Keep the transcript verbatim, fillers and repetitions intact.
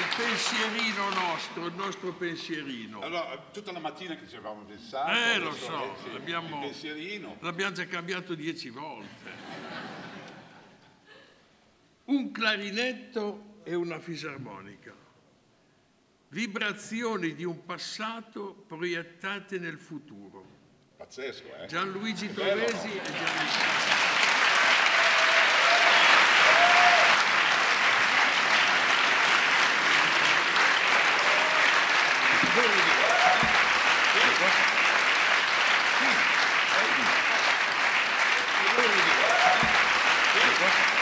il pensierino nostro, il nostro pensierino. Allora, tutta la mattina che ci avevamo pensato. Eh, lo so, l'abbiamo già cambiato dieci volte. Un clarinetto e una fisarmonica. Vibrazioni di un passato proiettate nel futuro. Pazzesco, eh? Gianluigi Trovesi e Gianni Coscia. Thank you.